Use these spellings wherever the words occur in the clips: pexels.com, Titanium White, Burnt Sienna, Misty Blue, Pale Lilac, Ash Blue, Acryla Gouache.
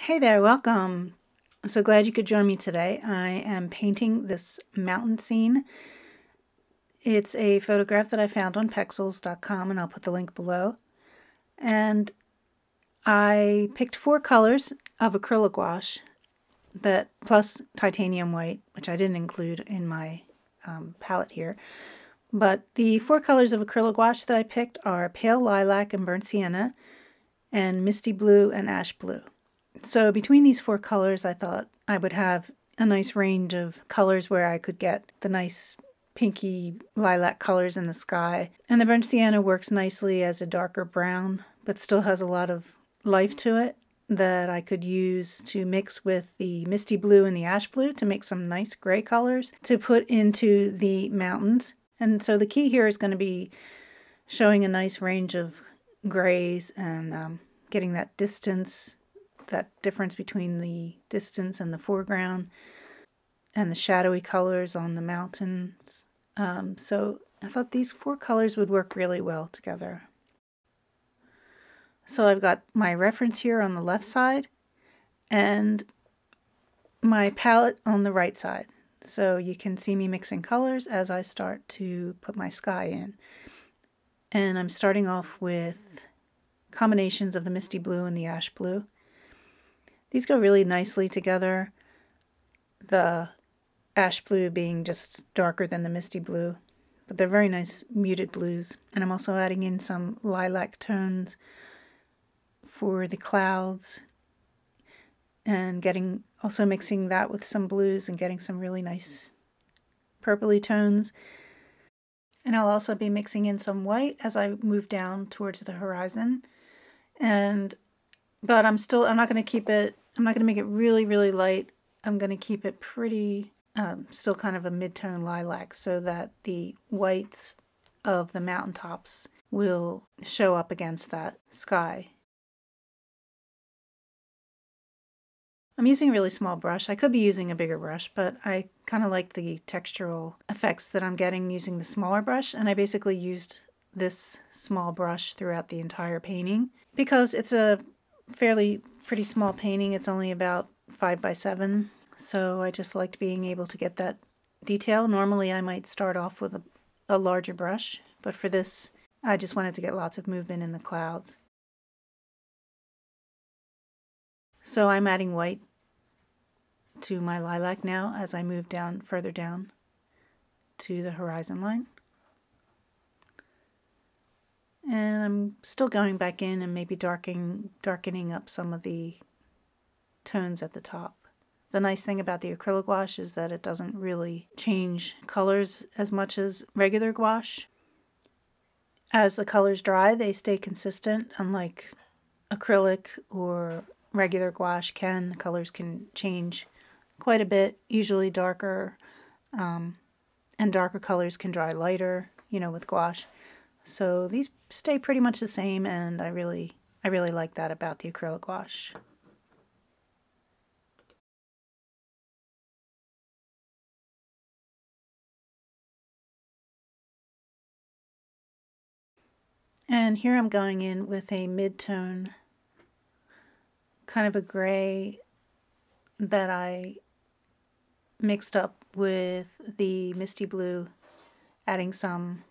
Hey there, welcome. I'm so glad you could join me today. I am painting this mountain scene. It's a photograph that I found on pexels.com, and I'll put the link below. And I picked four colors of Acryla Gouache, that plus titanium white, which I didn't include in my palette here. But the four colors of Acryla Gouache that I picked are Pale Lilac and Burnt Sienna, and Misty Blue and Ash Blue. So between these four colors, I thought I would have a nice range of colors where I could get the nice pinky lilac colors in the sky. And the Burnt Sienna works nicely as a darker brown, but still has a lot of life to it that I could use to mix with the Misty Blue and the Ash Blue to make some nice gray colors to put into the mountains. And so the key here is going to be showing a nice range of grays and getting that distance, that difference between the distance and the foreground and the shadowy colors on the mountains. So I thought these four colors would work really well together. So I've got my reference here on the left side and my palette on the right side. So you can see me mixing colors as I start to put my sky in. And I'm starting off with combinations of the Misty Blue and the Ash Blue. These go really nicely together, the Ash Blue being just darker than the Misty Blue, but they're very nice muted blues. And I'm also adding in some lilac tones for the clouds and getting, also mixing that with some blues and getting some really nice purpley tones. And I'll also be mixing in some white as I move down towards the horizon. But I'm not going to keep it, I'm not going to make it really, really light. I'm going to keep it pretty, still kind of a mid-tone lilac so that the whites of the mountaintops will show up against that sky. I'm using a really small brush. I could be using a bigger brush, but I kind of like the textural effects that I'm getting using the smaller brush, and I basically used this small brush throughout the entire painting because it's a fairly pretty small painting. It's only about 5 by 7, so I just liked being able to get that detail. Normally I might start off with a larger brush, but for this I just wanted to get lots of movement in the clouds. So I'm adding white to my lilac now as I move down further down to the horizon line. And I'm still going back in and maybe darkening up some of the tones at the top. The nice thing about the Acryla Gouache is that it doesn't really change colors as much as regular gouache. As the colors dry, they stay consistent, unlike acrylic or regular gouache can. The colors can change quite a bit, usually darker, and darker colors can dry lighter, you know, with gouache. So these stay pretty much the same, and I really like that about the Acryla Gouache. And here I'm going in with a mid-tone, kind of a gray that I mixed up with the Misty Blue, adding some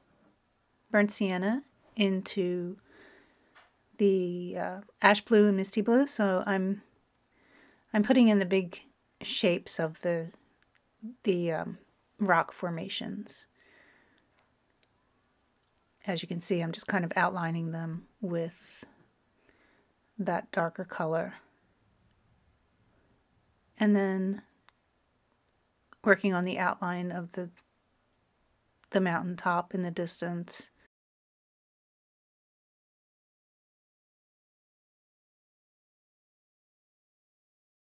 Burnt Sienna into the Ash Blue and Misty Blue. So I'm putting in the big shapes of the rock formations. As you can see, I'm just kind of outlining them with that darker color, and then working on the outline of the mountaintop in the distance.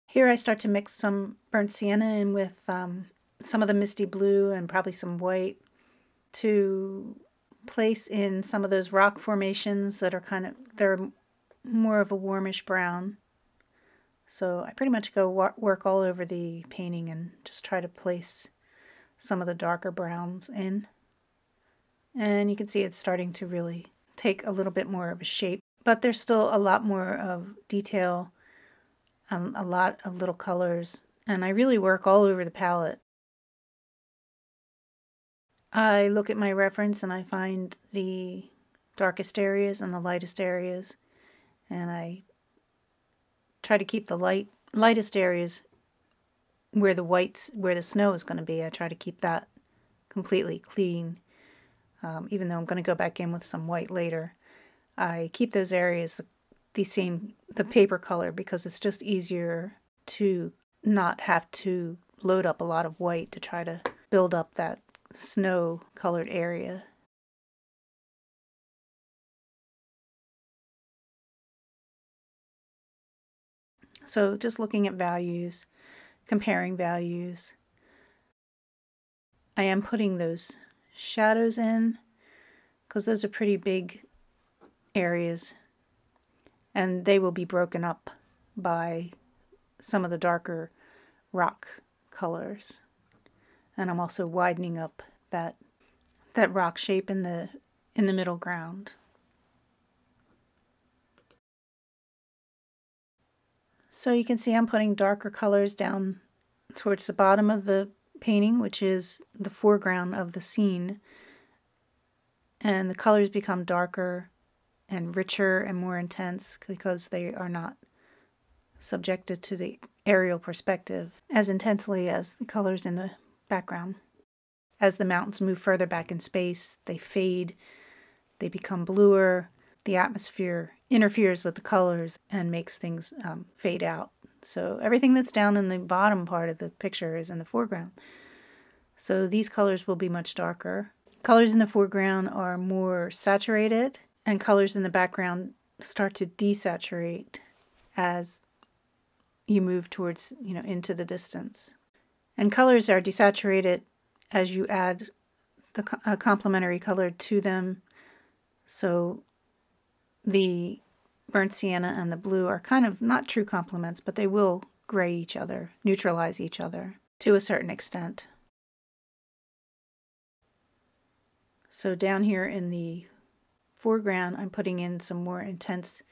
Here I start to mix some Burnt Sienna in with some of the Misty Blue and probably some white to place in some of those rock formations that are they're more of a warmish brown. So I pretty much go work all over the painting and just try to place some of the darker browns in. And you can see it's starting to really take a little bit more of a shape, but there's still a lot more of detail a lot of little colors, and I really work all over the palette. I look at my reference and I find the darkest areas and the lightest areas, and I try to keep the lightest areas where the whites, where the snow is going to be. I try to keep that completely clean, even though I'm going to go back in with some white later. I keep those areas the paper color because it's just easier to not have to load up a lot of white to try to build up that snow colored area. So just looking at values, comparing values. I am putting those shadows in because those are pretty big areas, and they will be broken up by some of the darker rock colors. And I'm also widening up that rock shape in the middle ground. So you can see I'm putting darker colors down towards the bottom of the painting, which is the foreground of the scene, and the colors become darker and richer and more intense because they are not subjected to the aerial perspective as intensely as the colors in the background. As the mountains move further back in space, they fade, they become bluer, the atmosphere interferes with the colors and makes things fade out. So everything that's down in the bottom part of the picture is in the foreground. So these colors will be much darker. Colors in the foreground are more saturated, and colors in the background start to desaturate as you move towards, into the distance. And colors are desaturated as you add a complementary color to them. So the burnt sienna and the blue are kind of not true complements, but they will gray each other, neutralize each other to a certain extent. So down here in the foreground, I'm putting in some more intense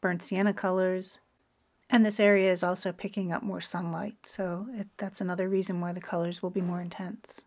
burnt sienna colors, and this area is also picking up more sunlight, so that's another reason why the colors will be more intense.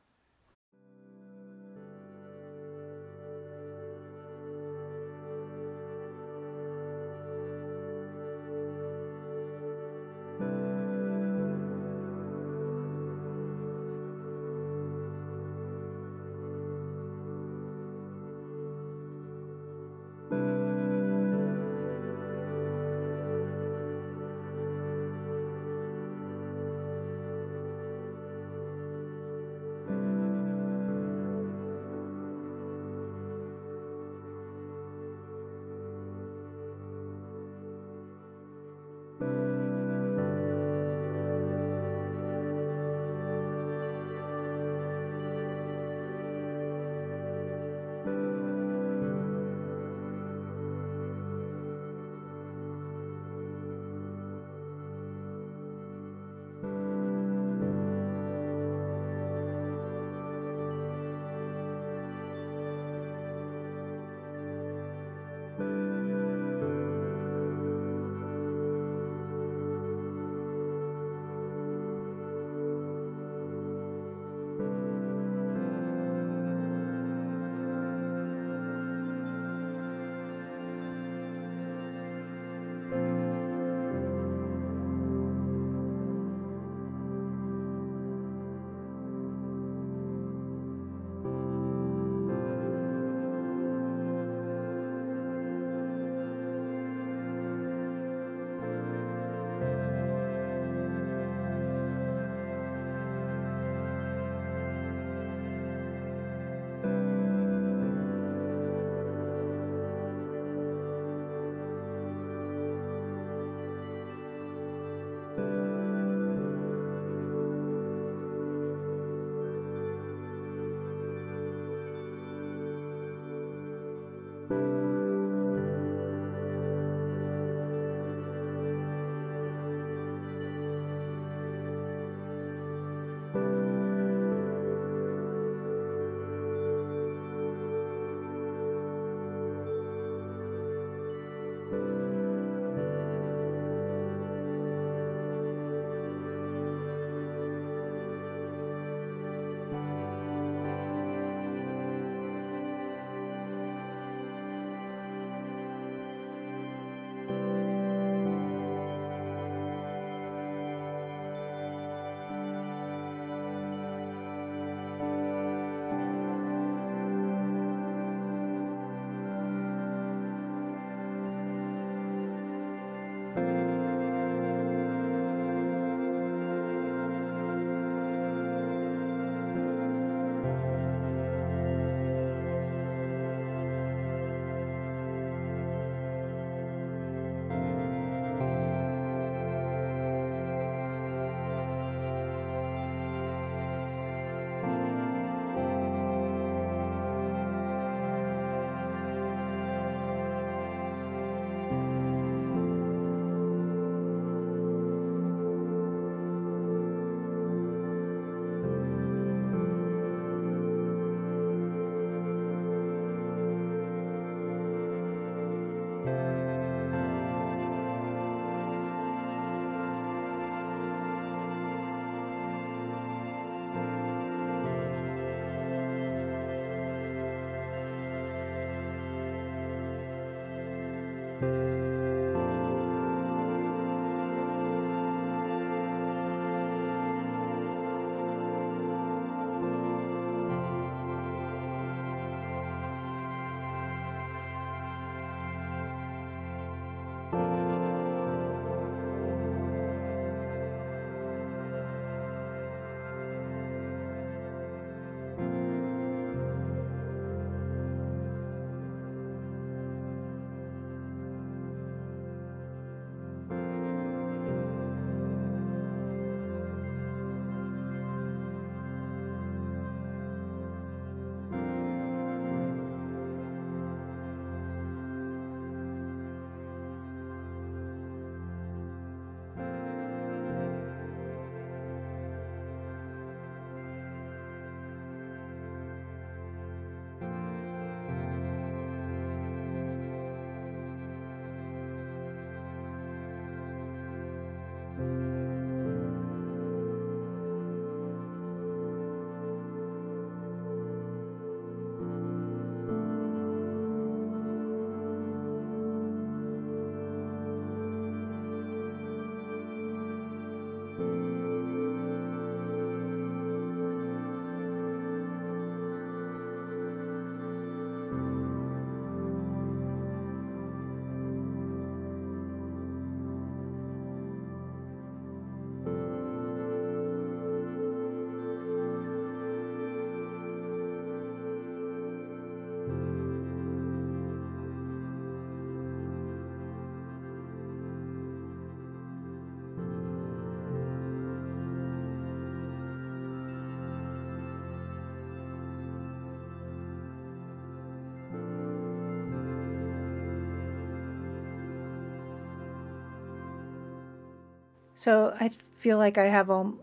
So I feel like I have all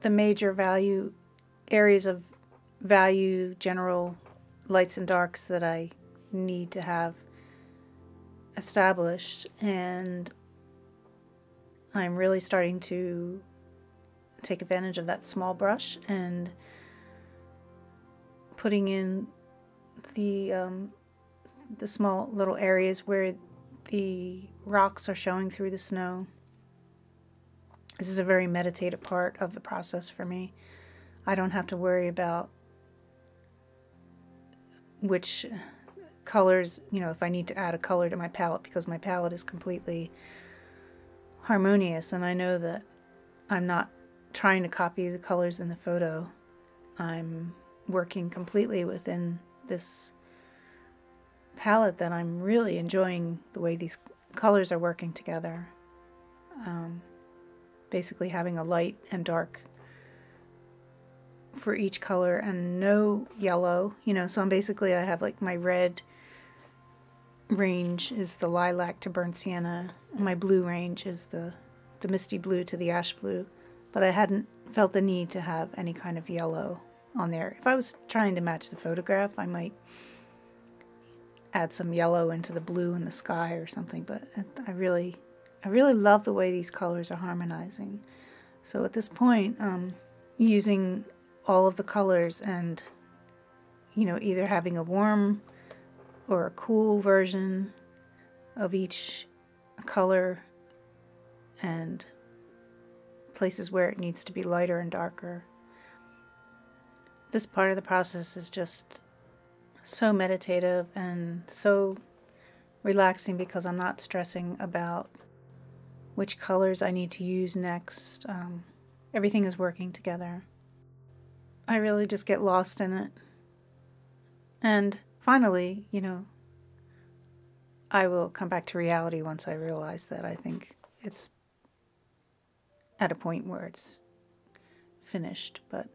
the major value areas of value, general lights and darks that I need to have established, and I'm really starting to take advantage of that small brush and putting in the small little areas where the rocks are showing through the snow. This is a very meditative part of the process for me. I don't have to worry about which colors, you know, if I need to add a color to my palette, because my palette is completely harmonious, and I know that I'm not trying to copy the colors in the photo. I'm working completely within this palette that I'm really enjoying the way these colors are working together. Basically having a light and dark for each color and no yellow, you know, so I'm basically, I have like my red range is the lilac to burnt sienna, and my blue range is the misty blue to the ash blue, but I hadn't felt the need to have any kind of yellow on there. If I was trying to match the photograph, I might add some yellow into the blue in the sky or something, but I really love the way these colors are harmonizing. So at this point, using all of the colors and, you know, either having a warm or a cool version of each color and places where it needs to be lighter and darker. This part of the process is just so meditative and so relaxing because I'm not stressing about which colors I need to use next. Everything is working together. I really just get lost in it. And finally, you know, I will come back to reality once I realize that I think it's at a point where it's finished, but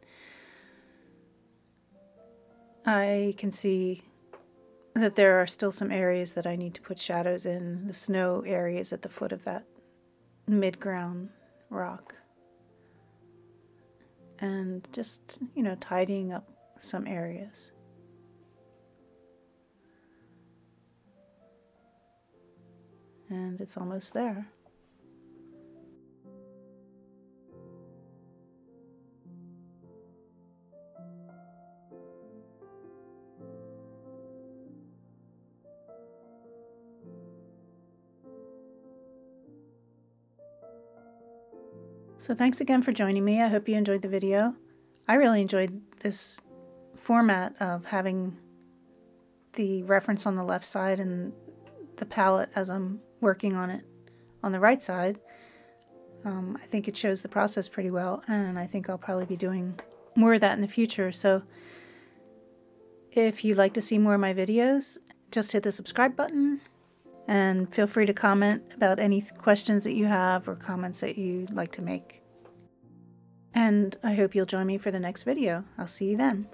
I can see that there are still some areas that I need to put shadows in, the snow areas at the foot of that mid-ground rock. And just, you know, tidying up some areas. And it's almost there. So thanks again for joining me. I hope you enjoyed the video. I really enjoyed this format of having the reference on the left side and the palette as I'm working on it on the right side. I think it shows the process pretty well, and I think I'll probably be doing more of that in the future. So if you'd like to see more of my videos, just hit the subscribe button. And feel free to comment about any questions that you have or comments that you'd like to make. And I hope you'll join me for the next video. I'll see you then.